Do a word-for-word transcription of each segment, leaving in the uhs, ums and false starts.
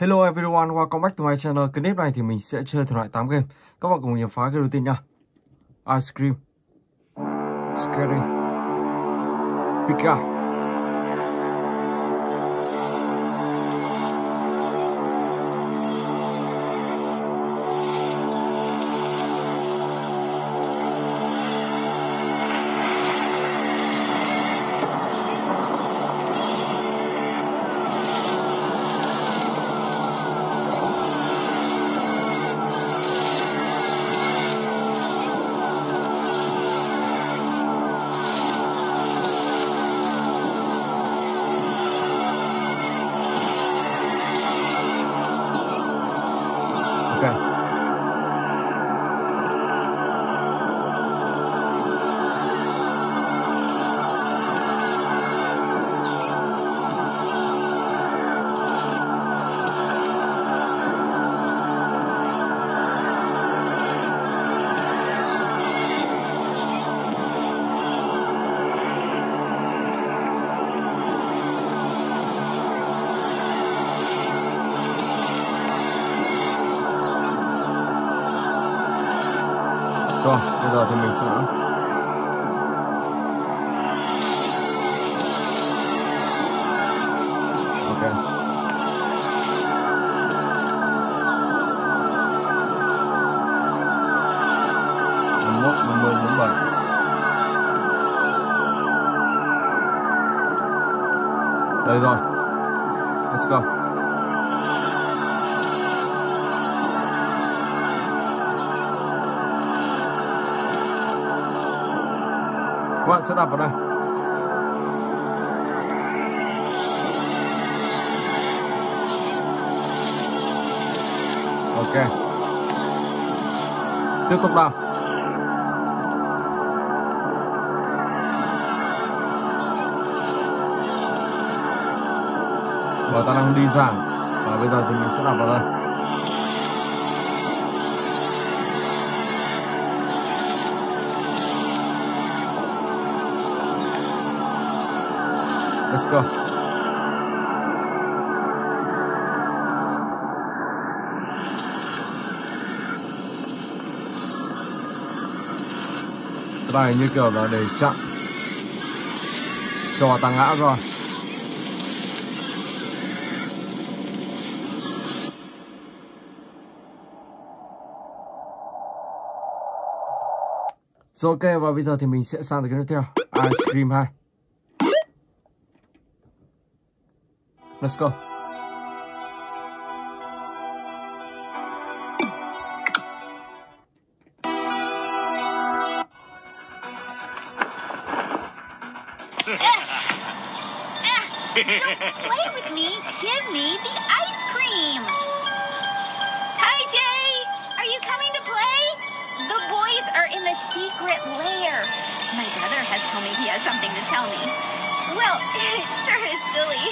Hello everyone, welcome back to my channel. Cái clip này thì mình sẽ chơi thể loại tám game. Các bạn cùng mình phá cái đầu tiên nha. Ice Cream, Scary, Pika, rồi, bây giờ thì mình sẽ ok. mười một, mười, mười bảy. Đây rồi. Let's go. Các bạn sẽ đạp vào đây. Ok. Tiếp tục đạp. Bởi ta đang đi giảm. Và bây giờ thì mình sẽ đạp vào đây. Let's go. Cái này như kiểu là để chặn cho ta ngã rồi. Rồi ok, và bây giờ thì mình sẽ sang tới cái tiếp theo, Ice Cream hai. Let's go. Uh, don't play with me. Give me the ice cream. Hi, Jay. Are you coming to play? The boys are in the secret lair. My brother has told me he has something to tell me. Well, it sure is silly.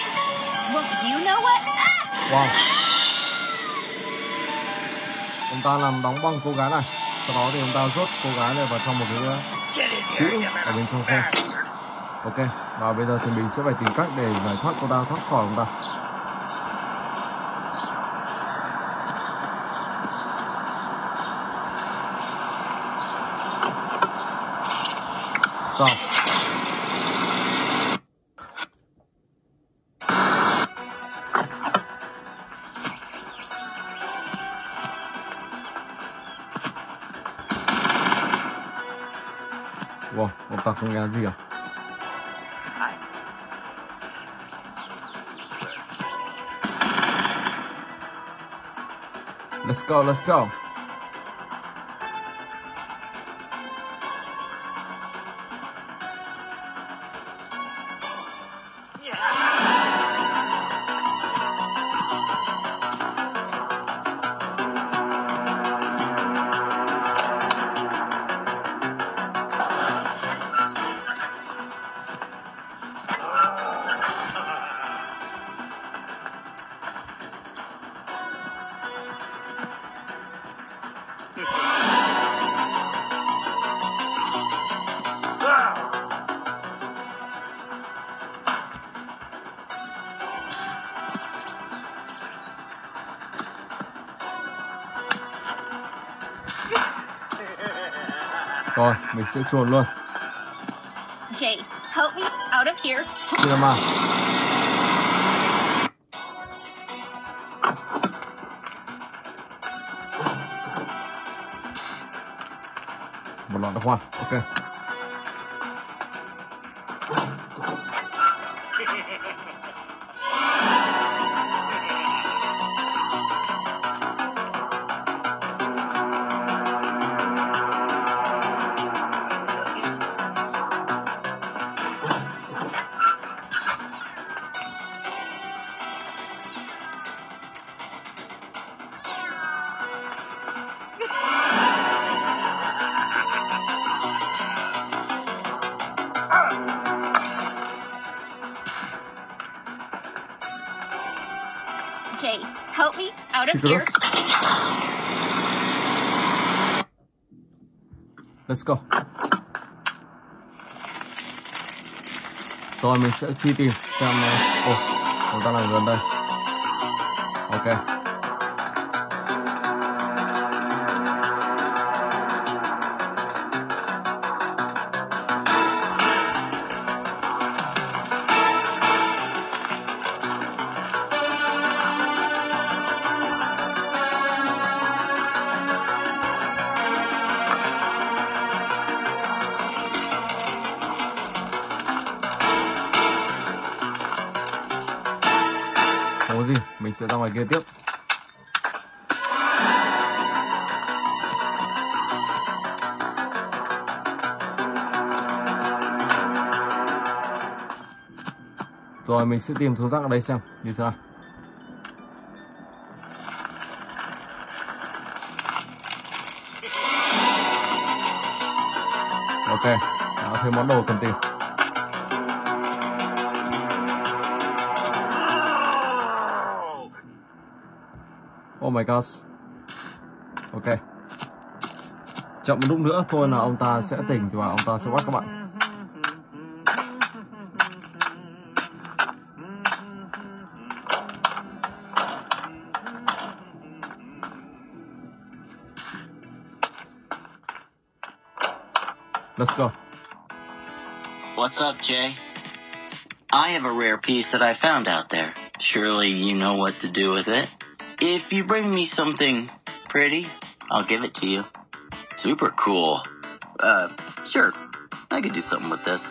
Well, you know what? Wow. Chúng ta làm đóng băng cô gái này. Sau đó thì chúng ta rút cô gái này vào trong một cái túi ở bên trong xe. Ok. Và bây giờ thì mình sẽ phải tìm cách để giải thoát cô ta, thoát khỏi chúng ta. Stop. Wow, ông ta không nghe gì à? Let's go, let's go. Rồi, mình sẽ trồn luôn. Jay, help me out of here. Cinema. Một lọ đậu hoa, ok. Jay, help me out of here. Let's go. Rồi mình sẽ truy tìm xem ồ, chúng ta đang gần đây. Ok. Gì mình sẽ ra ngoài kia tiếp. Rồi mình sẽ tìm thùng rác ở đây xem như thế nào. Ok, đã thấy món đồ cần tìm. Oh my gosh. Ok. Chậm một lúc nữa thôi là ông ta sẽ tỉnh và ông ta sẽ bắt các bạn. Let's go. What's up, Jay? I have a rare piece that I found out there. Surely you know what to do with it. If you bring me something pretty, I'll give it to you. Super cool. Uh, sure. I could do something with this.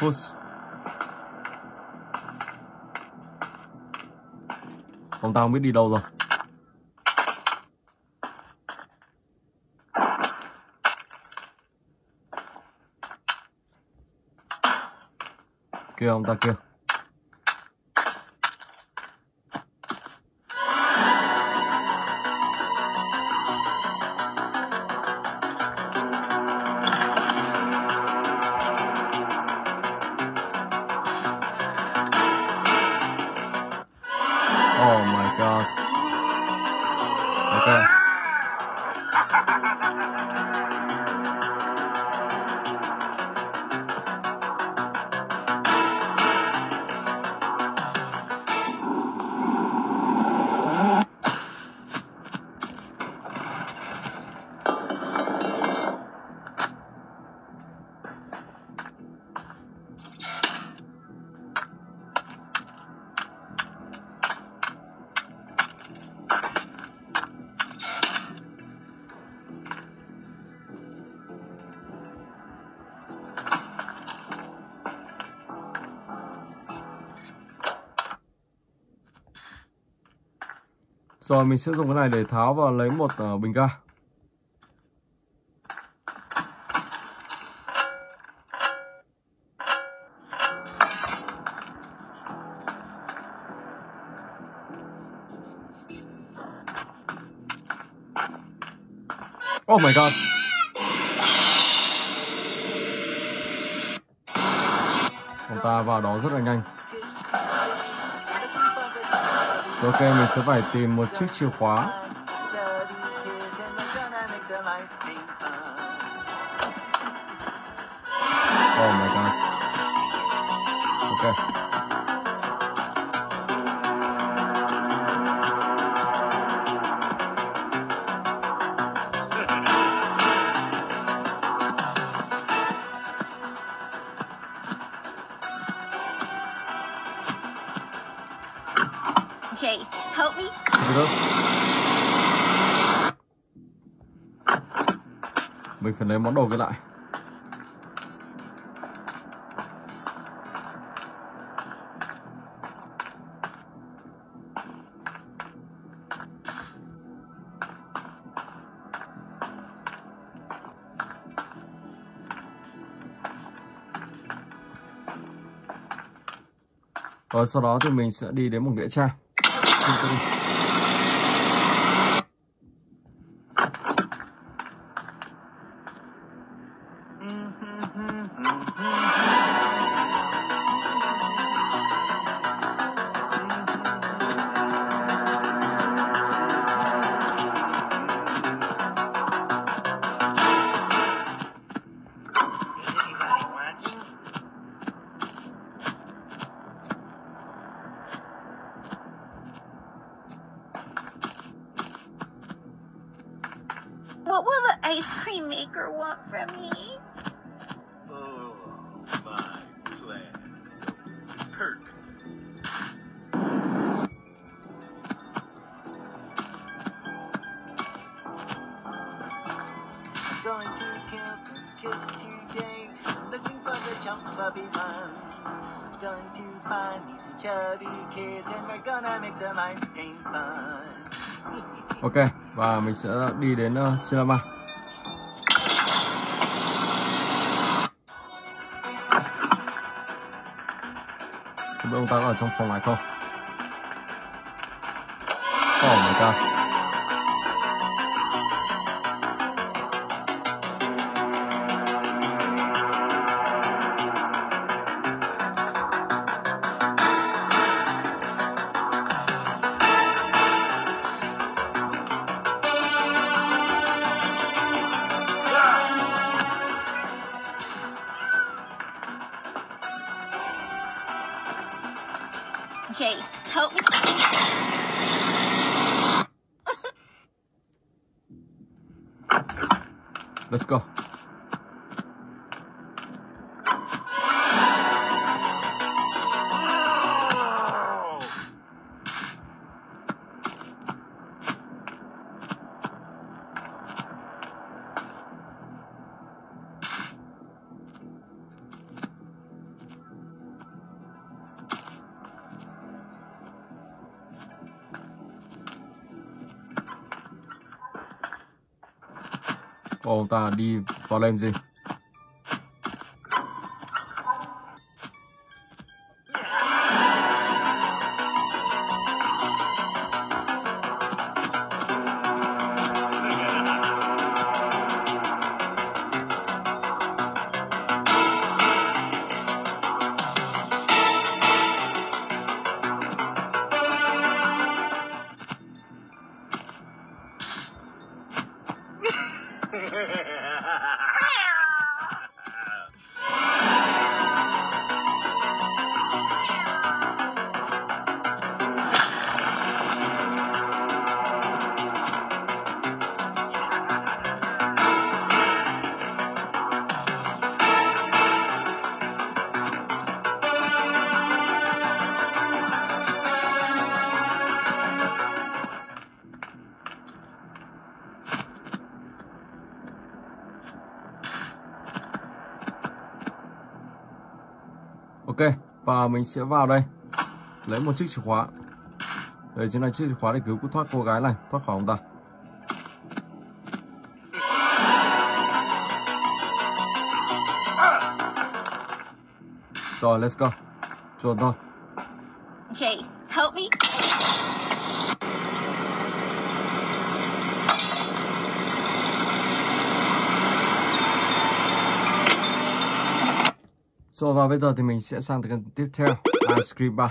Fuss. Ông ta không biết đi đâu rồi. Kia ông ta kia. Rồi mình sẽ dùng cái này để tháo và lấy một uh, bình ga. Oh my god. Ông ta vào đó rất là nhanh. Ok, mình sẽ phải tìm một chiếc chìa khóa. Oh my gosh. Ok. Jay, help me. Mình phải lấy món đồ kia lại. Rồi sau đó thì mình sẽ đi đến một nghĩa trang. What will the ice cream maker want from me? Oh, my plan. Perfect. I'm going to kill some kids today, looking for the chunk bubby buns. I'm going to find me some chubby kids, and we're gonna make some ice cream fun. Ok, và mình sẽ đi đến uh, cinema. Không biết ông ta có ở trong phòng này không? Oh my gosh. Jay, help me. Let's go. Ông ta đi vào làm gì? Ok, và mình sẽ vào đây lấy một chiếc chìa khóa. Đây chính là chiếc chìa khóa để cứu thoát cô gái này, thoát khỏi ông ta. Rồi, let's go. Chuột thôi. Jay, help me. So, và bây giờ thì mình sẽ sang tới phần tiếp theo, Ice Cream Bar.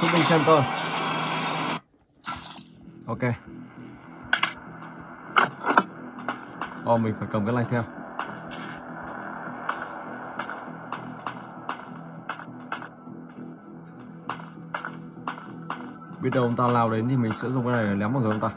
Xúc đi xem tôi. Ok. Ồ, mình phải cầm cái này theo. Biết đâu ông ta lao đến thì mình sẽ dùng cái này để ném vào người ông ta.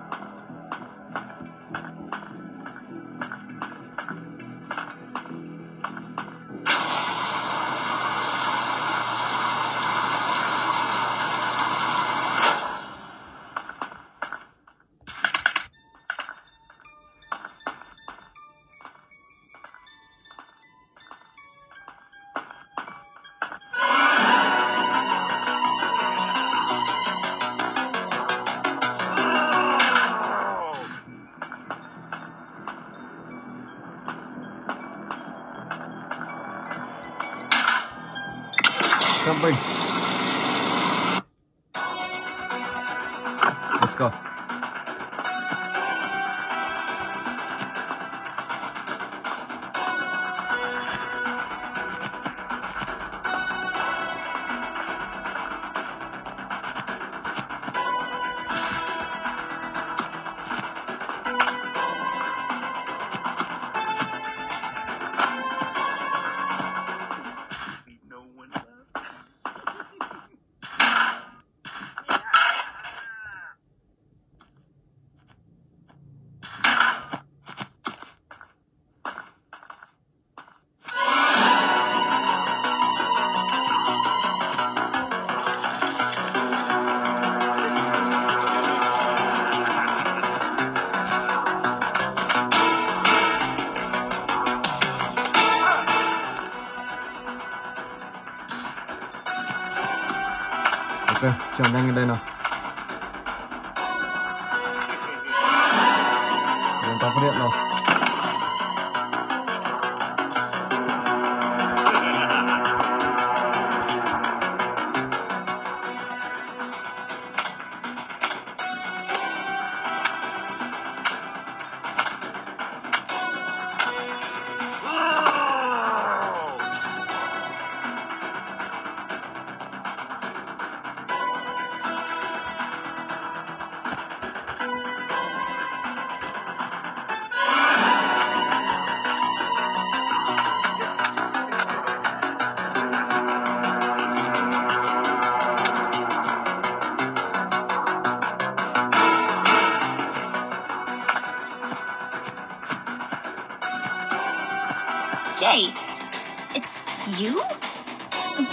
Jumping. Let's go. Ok, xem đang ở đây nào. Chúng ta phát hiện rồi. Jay, it's you?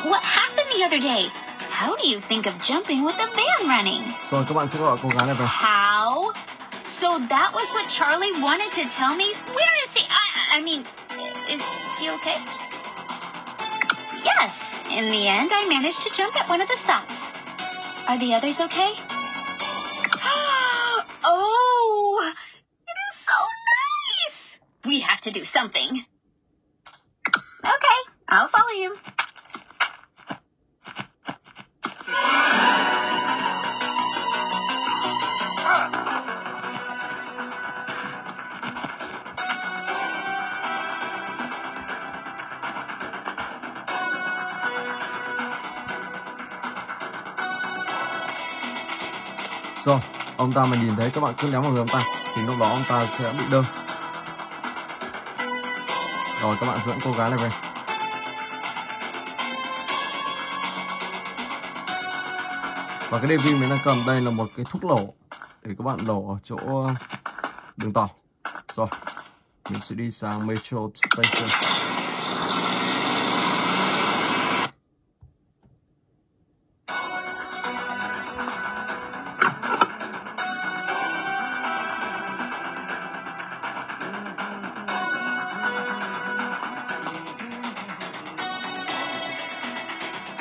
What happened the other day? How do you think of jumping with a van running? So, các bạn sẽ gọi cô gái này về. How? So that was what Charlie wanted to tell me? Where is he? I, I mean, is he okay? Yes. In the end, I managed to jump at one of the stops. Are the others okay? Oh, it is so nice. We have to do something. Okay, I'll follow you. Rồi, ông ta mà nhìn thấy các bạn cứ ném vào người ông ta thì lúc đó ông ta sẽ bị đơ. Rồi các bạn dẫn cô gái này về. Và cái review mình đang cầm đây là một cái thuốc lẩu để các bạn đổ ở chỗ đường tàu. Rồi mình sẽ đi sang Metro Station.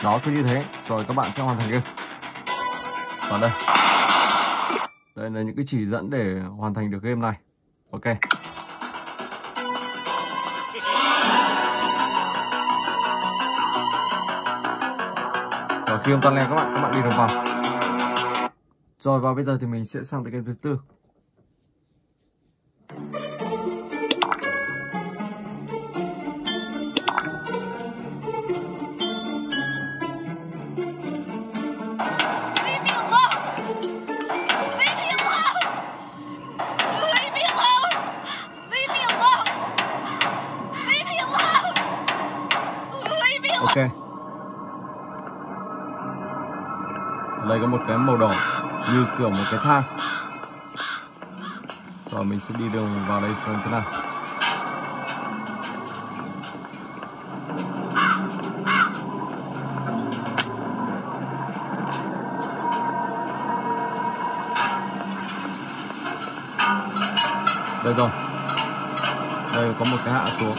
Đó, cứ như thế rồi các bạn sẽ hoàn thành game. vào đây. Đây là những cái chỉ dẫn để hoàn thành được game này. Ok. Và khi ông ta lên các bạn, các bạn đi đường vòng. Rồi và bây giờ thì mình sẽ sang tới game thứ tư. Ok. Ở đây có một cái màu đỏ như kiểu một cái thang. Rồi mình sẽ đi đường vào đây xem thế nào. Đây rồi. Đây có một cái hạ xuống.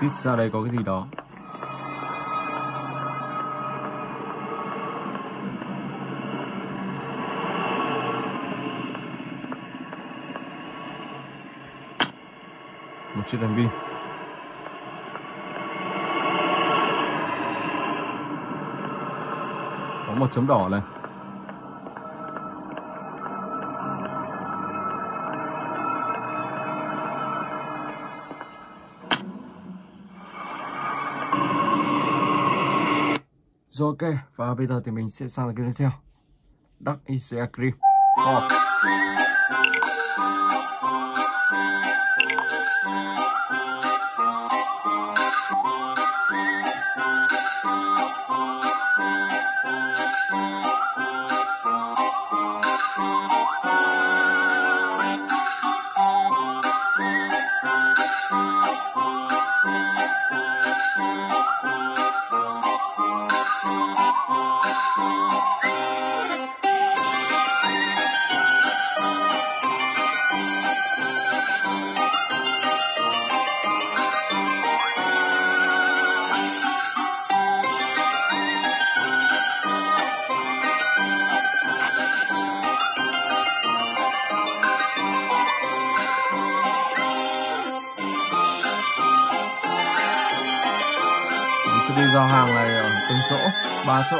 Tít ra đây có cái gì đó. Một chiếc đèn pin. Có một chấm đỏ này. Rồi ok, và bây giờ thì mình sẽ sang cái tiếp theo. Dark Ice Cream. Oh. Sẽ đi giao hàng này ở từng chỗ, ba chỗ.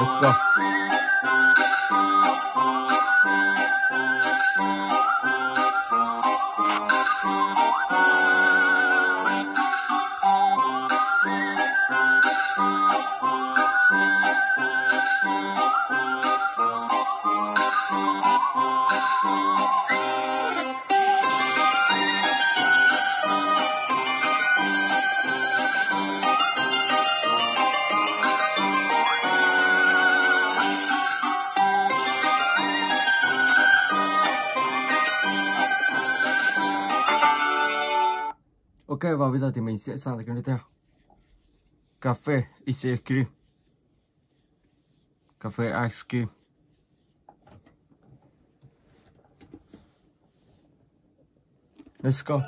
Let's go. Ok, và bây giờ thì mình sẽ sang tới cái tiếp theo. Cafe Ice Cream. Cafe Ice Cream. Let's go.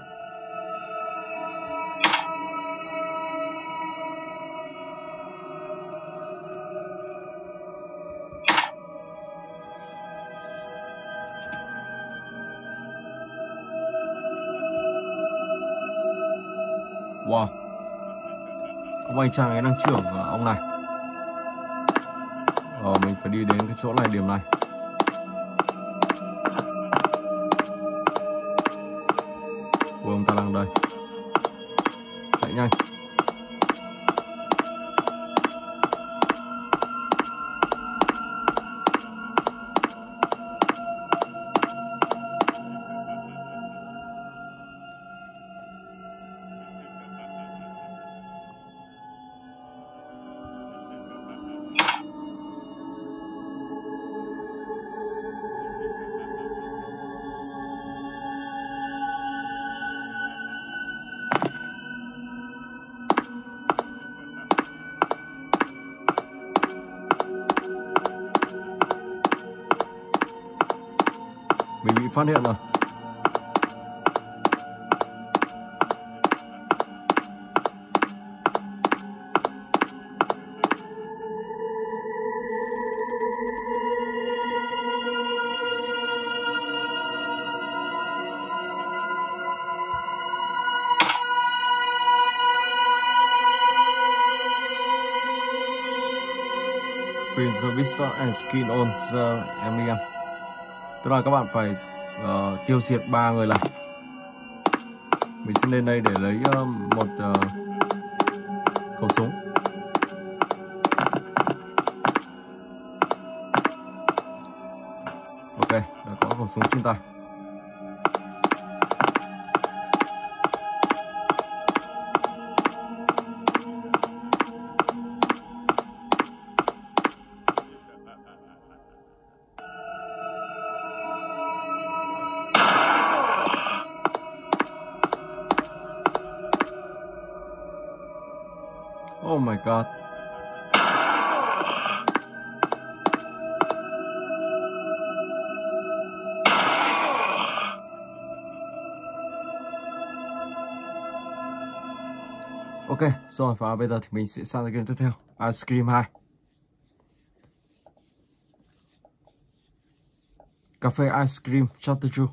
Wow, ông anh chàng ấy đang trưởng à, ông này. Ờ, mình phải đi đến cái chỗ này, điểm này. Ôi, ông ta đang đây. Chạy nhanh. Mình bị phát hiện rồi. With the vista and skin on the M E M. Tức là các bạn phải uh, tiêu diệt ba người này. Mình sẽ lên đây để lấy uh, một uh, khẩu súng. Ok, đã có khẩu súng trên tay. Oh my god. Ok, rồi và bây giờ thì mình sẽ sang game tiếp theo, Ice Cream hai. Cafe Ice Cream Chapter hai.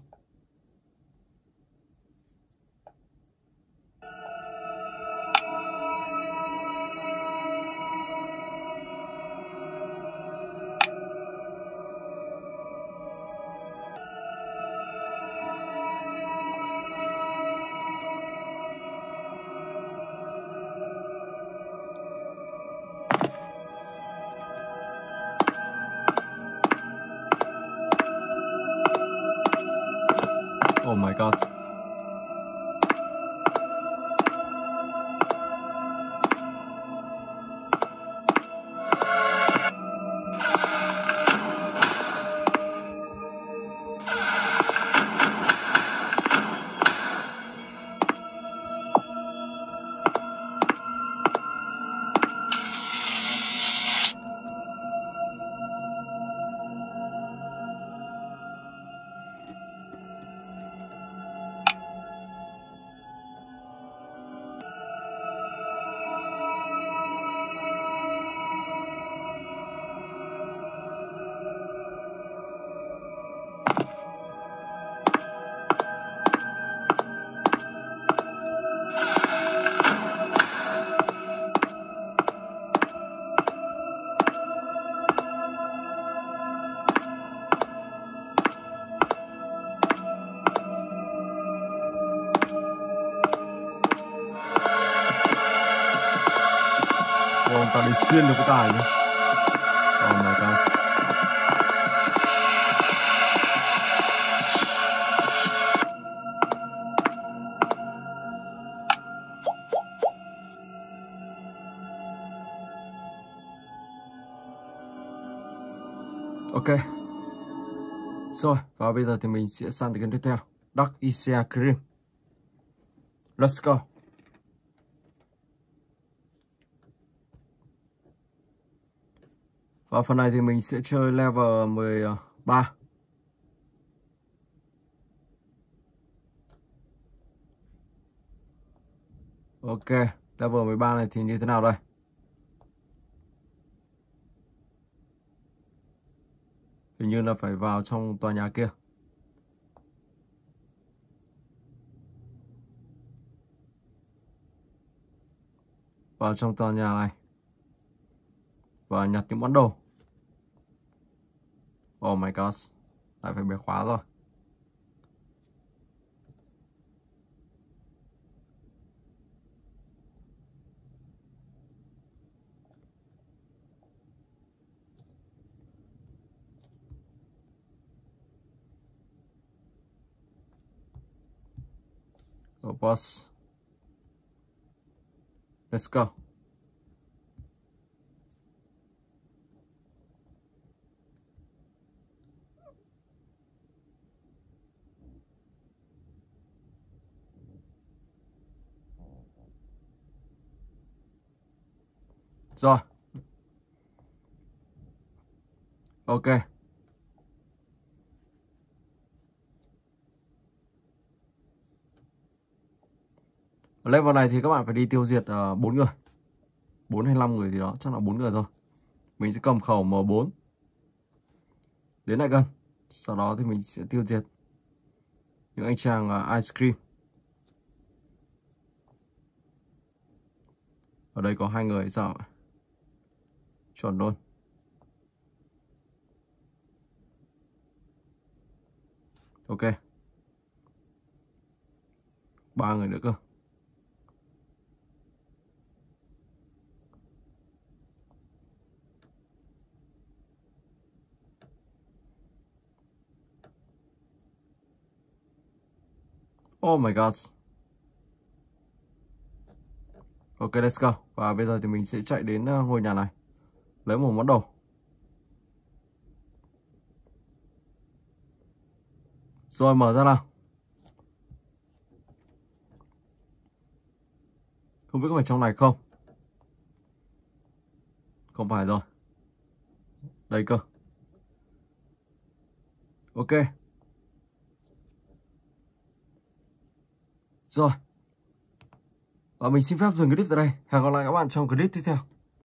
Oh my god. Tao đi xuyên được cái tài nhá. Oh my god. Ok. Rồi, và bây giờ thì mình sẽ sang tới cái tiếp theo, Dark Ice Cream. Let's go. Và phần này thì mình sẽ chơi level mười ba. Ok, level mười ba này thì như thế nào đây? Hình như là phải vào trong tòa nhà kia. vào trong tòa nhà này và nhặt những món đồ. Oh my gosh, lại phải bẻ khóa rồi. Oh boss, let's go. Rồi. Ok. Ở level này thì các bạn phải đi tiêu diệt uh, bốn người. bốn hay năm người gì đó, chắc là bốn người thôi. Mình sẽ cầm khẩu M bốn. Đến lại gần. Sau đó thì mình sẽ tiêu diệt những anh chàng uh, Ice Cream. Ở đây có hai người sao ạ? Chuẩn luôn. Ok. Ba người nữa cơ. Oh my god. Ok, let's go. Và bây giờ thì mình sẽ chạy đến ngôi nhà này, lấy một món đồ. Rồi mở ra nào. Không biết có phải trong này không? Không phải rồi. Đây cơ. Ok. Rồi. Và mình xin phép dừng clip tại đây. Hẹn gặp lại các bạn trong clip tiếp theo.